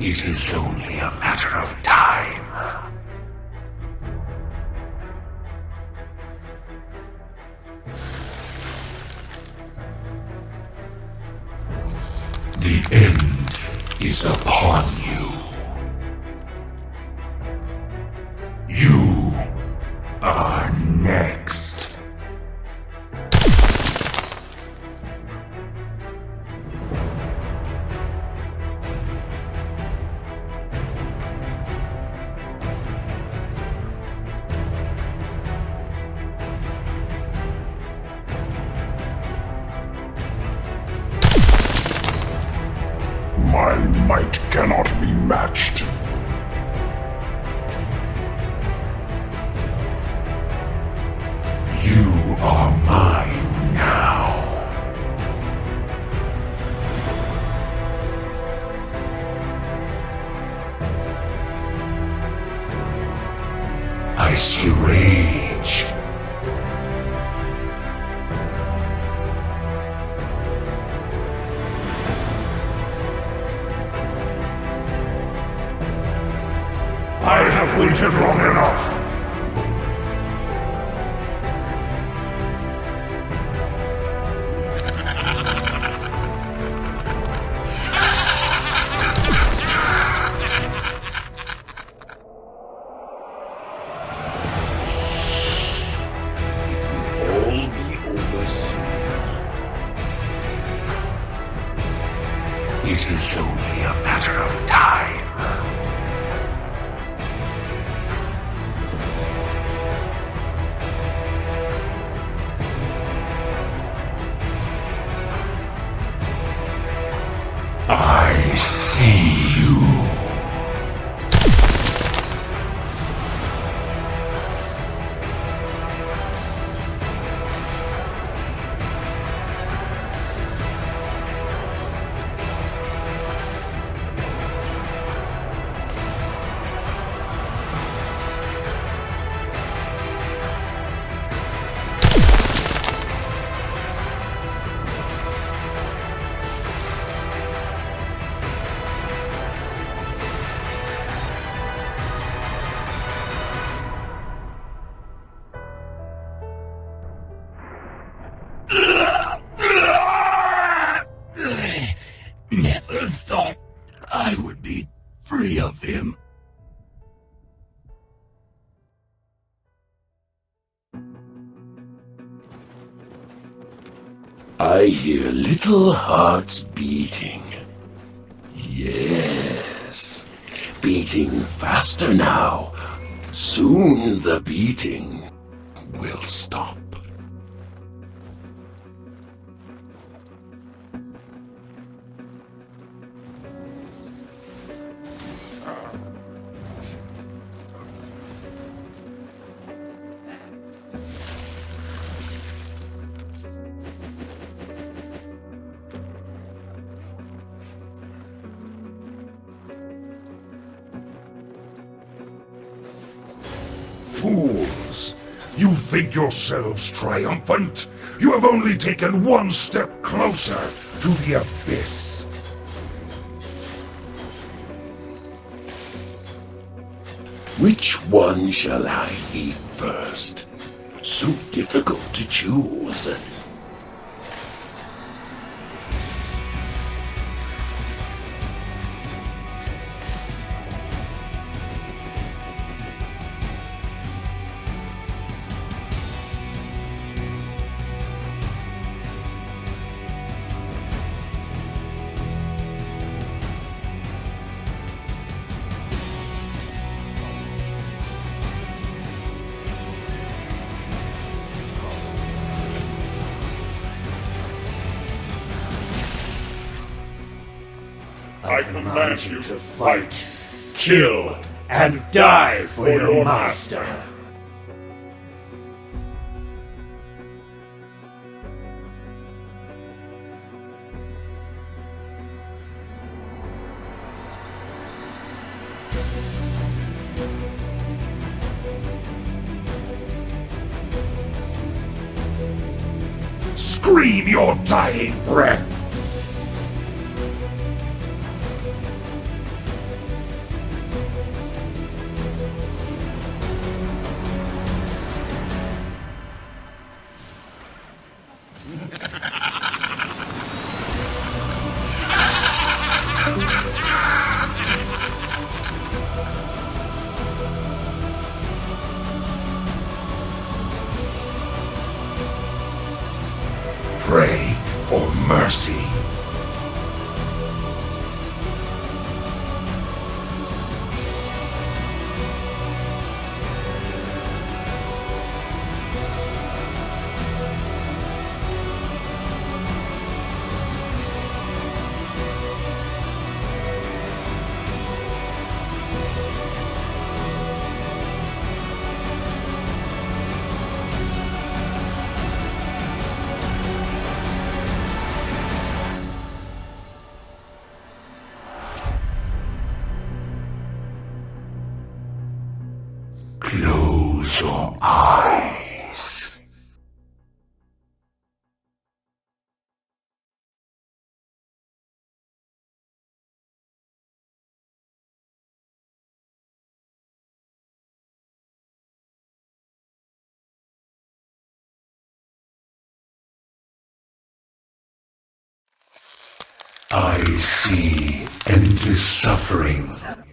It is only a matter of time. The end is upon you. You are next. My might cannot be matched. You are mine now. I see rage. I have waited long enough. It will all be over soon. It is only a matter of time. I see you. Never thought I would be free of him. I hear little hearts beating. Yes, beating faster now. Soon the beating will stop. Fools! You think yourselves triumphant? You have only taken one step closer to the abyss. Which one shall I eat first? So difficult to choose. I command you to fight, kill, and die for your master. Scream your dying breath! Pray for mercy. Close your eyes. I see endless suffering.